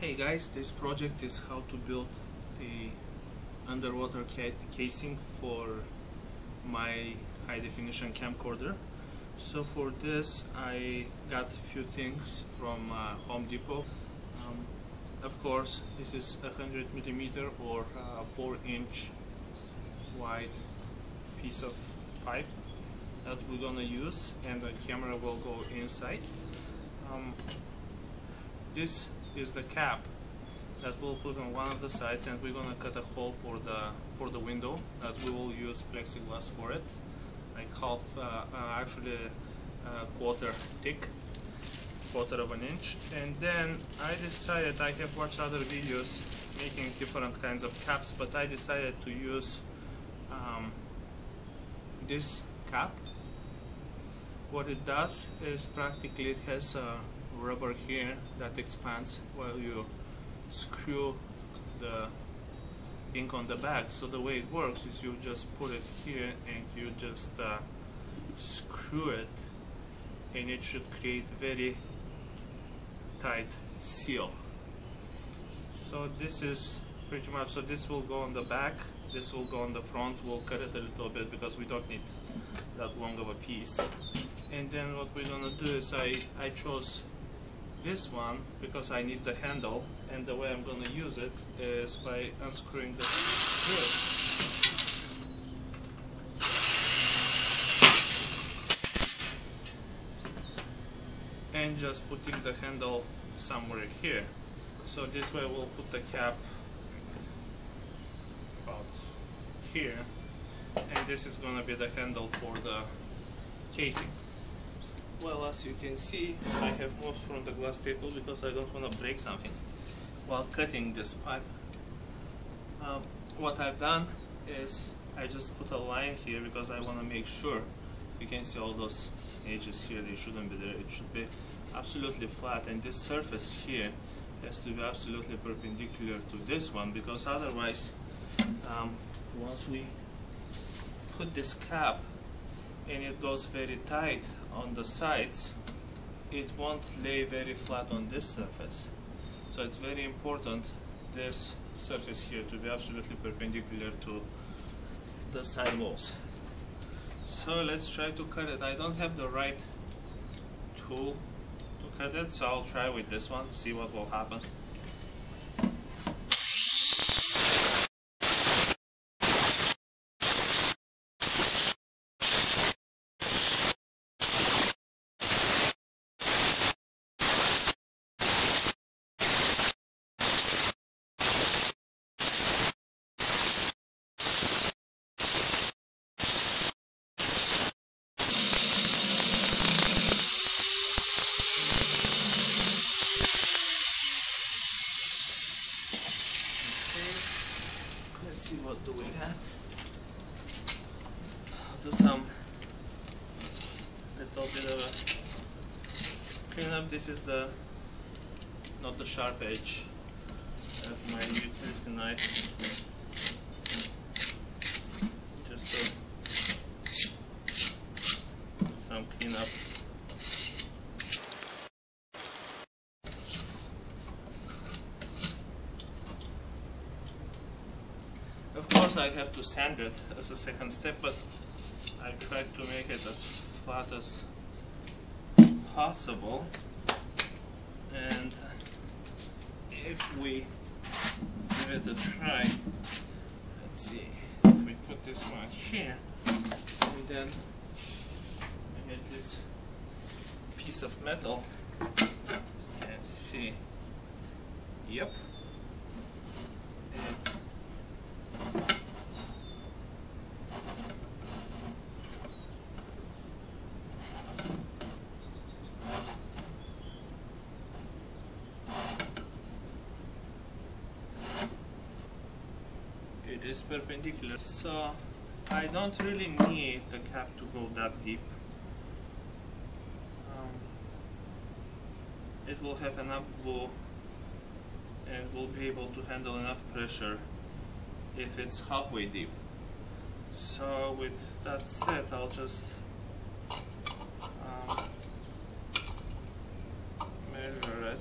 Hey guys, this project is how to build a underwater casing for my high definition camcorder. So for this I got a few things from Home Depot. Of course this is 100 millimeter or 4-inch wide piece of pipe that we're gonna use, and the camera will go inside. This is the cap that we'll put on one of the sides, and we're gonna cut a hole for the window that we will use plexiglass for it, like half, actually quarter thick, quarter of an inch. And then I decided, I have watched other videos making different kinds of caps, but I decided to use this cap. What it does is practically it has a rubber here that expands while you screw the thing on the back. So the way it works is you just put it here and you just screw it, and it should create very tight seal. So this is pretty much, so this will go on the back, this will go on the front. We'll cut it a little bit because we don't need that long of a piece. And then what we're gonna do is I chose this one because I need the handle, and the way I'm gonna use it is by unscrewing the screw. And just putting the handle somewhere here. So this way we'll put the cap about here, and this is gonna be the handle for the casing. Well, as you can see, I have moved from the glass table because I don't want to break something while cutting this pipe. What I've done is I just put a line here because I want to make sure you can see all those edges here. They shouldn't be there. It should be absolutely flat, and this surface here has to be absolutely perpendicular to this one, because otherwise once we put this cap and it goes very tight on the sides, it won't lay very flat on this surface. So it's very important this surface here to be absolutely perpendicular to the side walls. So let's try to cut it. I don't have the right tool to cut it, so I'll try with this one, see what will happen. See what do we have. I'll do some little bit of a cleanup. This is the not the sharp edge of my utility knife. Just do some cleanup. Of course I have to sand it as a second step, but I tried to make it as flat as possible. And if we give it a try, let's see, we put this one here, and then I get this piece of metal, and see, yep. Is perpendicular, so I don't really need the cap to go that deep. It will have enough blow and will be able to handle enough pressure if it's halfway deep. So with that said, I'll just measure it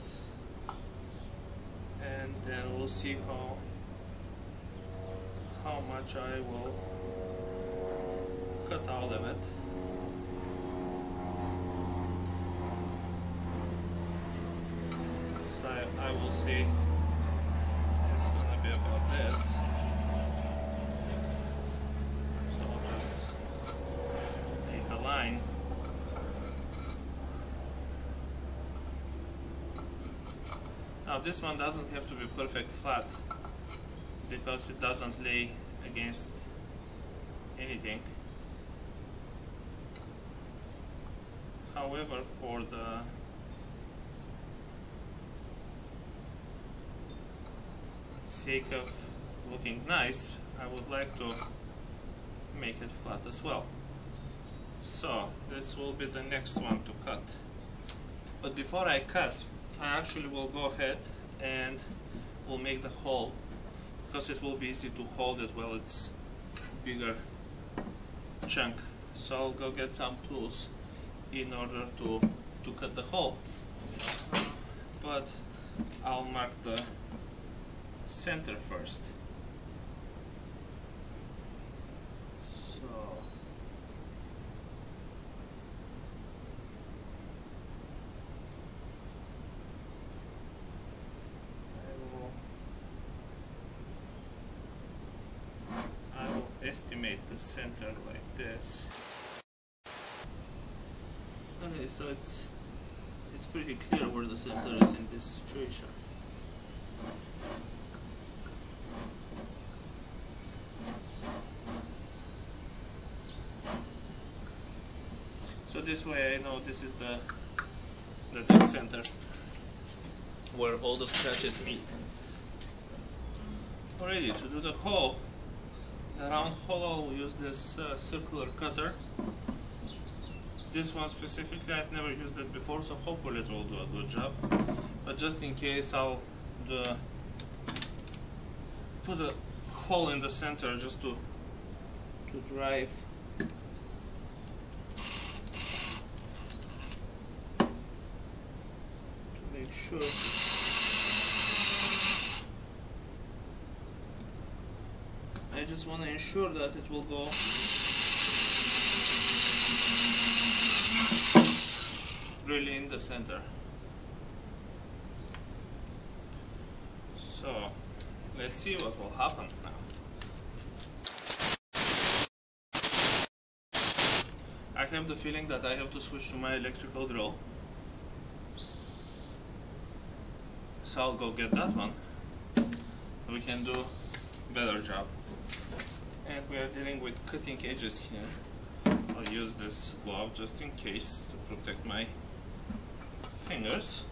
see how much I will cut out of it. So I will see. It's gonna be about this. So I'll just make a line. Now this one doesn't have to be perfect flat because it doesn't lay against anything. However, for the sake of looking nice, I would like to make it flat as well. So this will be the next one to cut. But before I cut, I actually will go ahead and will make the hole, because it will be easy to hold it while it's a bigger chunk. So I'll go get some tools in order to cut the hole, but I'll mark the center first. So estimate the center like this. Okay, so it's pretty clear where the center is in this situation. So this way I know this is the dead center where all the scratches meet. Already to do the hole. The round hole, I'll use this circular cutter. This one specifically, I've never used it before, so hopefully it will do a good job. But just in case, I'll put a hole in the center just to drive to make sure. I just want to ensure that it will go really in the center. So let's see what will happen now. I have the feeling that I have to switch to my electrical drill. So I'll go get that one. We can do a better job. And we are dealing with cutting edges here. I'll use this glove just in case to protect my fingers.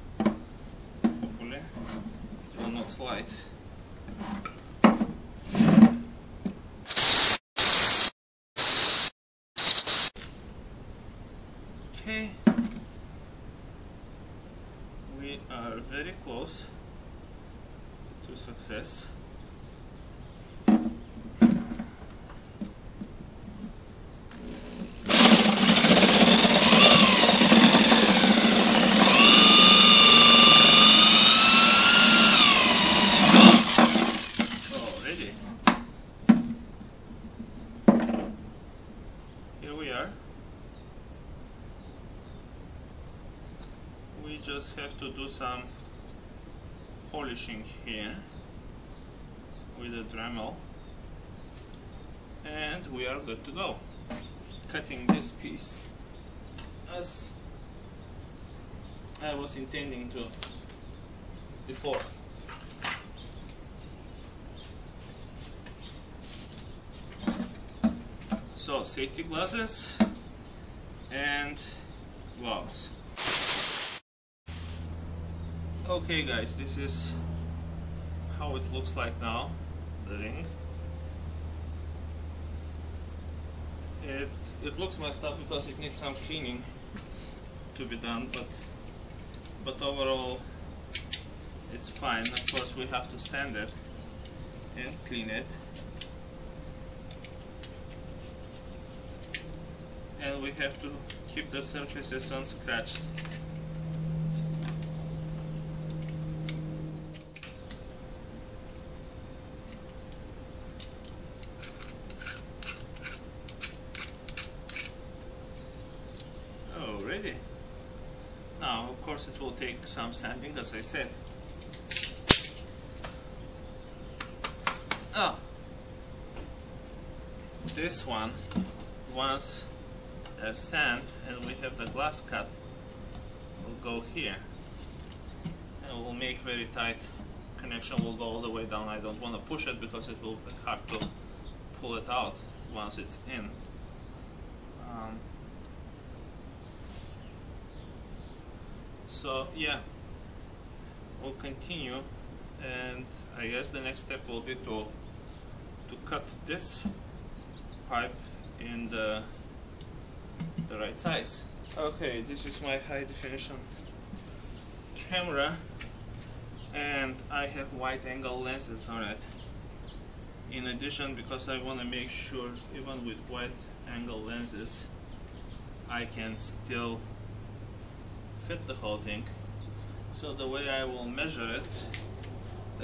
Hopefully it will not slide. Okay, we are very close to success. Have to do some polishing here with a Dremel, and we are good to go. Cutting this piece as I was intending to before. So safety glasses and gloves. Okay guys, this is how it looks like now, the ring. It looks messed up because it needs some cleaning to be done, but overall it's fine. Of course we have to sand it and clean it. And we have to keep the surfaces unscratched. It will take some sanding, as I said. Oh, this one once sand and we have the glass cut, will go here and we'll make very tight connection. Will go all the way down. I don't want to push it because it will be hard to pull it out once it's in. So yeah, we'll continue, and I guess the next step will be to cut this pipe in the right size. Okay, this is my high definition camera and I have wide angle lenses on it. In addition, because I want to make sure even with wide angle lenses I can still fit the whole thing, so the way I will measure it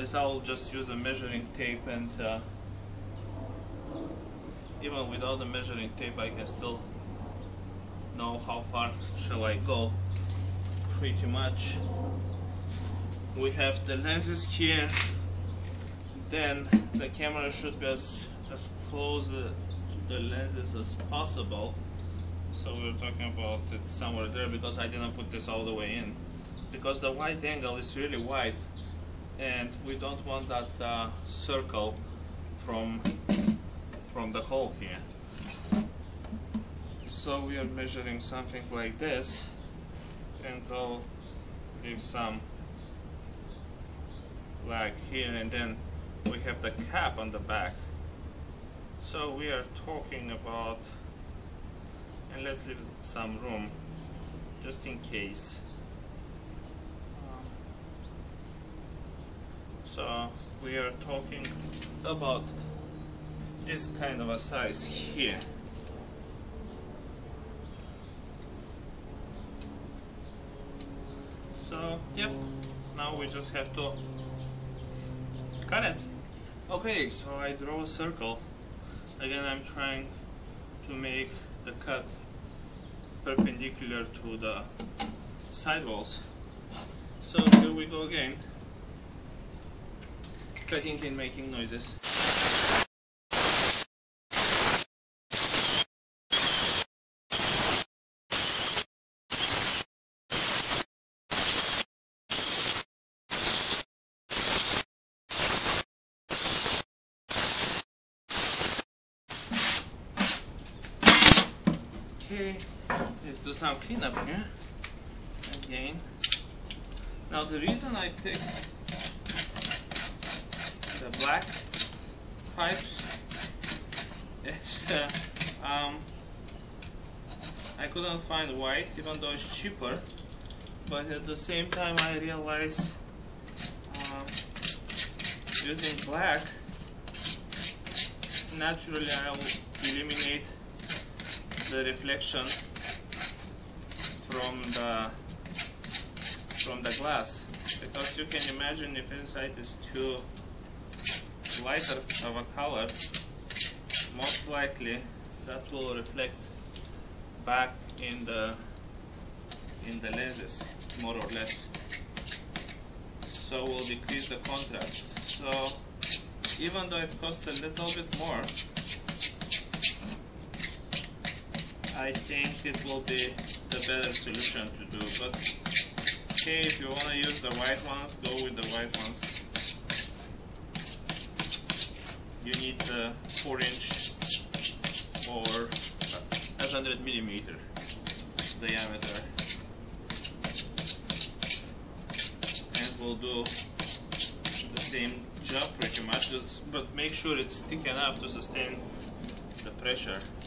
is I'll just use a measuring tape, and even without the measuring tape I can still know how far shall I go, pretty much. We have the lenses here, then the camera should be as close to the lenses as possible, so we're talking about it somewhere there, because I didn't put this all the way in because the wide angle is really wide and we don't want that circle from the hole here. So we are measuring something like this, and I'll leave some lag here, and then we have the cap on the back. So we are talking about, and let's leave some room just in case. So we are talking about this kind of a size here. So yep, now we just have to cut it. Okay, so I draw a circle. Again, I'm trying to make the cut perpendicular to the sidewalls. So here we go again, cutting and making noises. Okay, let's do some cleanup here again. Now the reason I picked the black pipes is I couldn't find white, even though it's cheaper, but at the same time I realized using black, naturally I will eliminate the reflection from the glass, because you can imagine if inside is too lighter of a color, most likely that will reflect back in the lenses, more or less. So we'll decrease the contrast. So even though it costs a little bit more, I think it will be the better solution to do. But okay, if you want to use the white ones, go with the white ones. You need the 4-inch or 100mm diameter, and we'll do the same job pretty much, but make sure it's thick enough to sustain the pressure.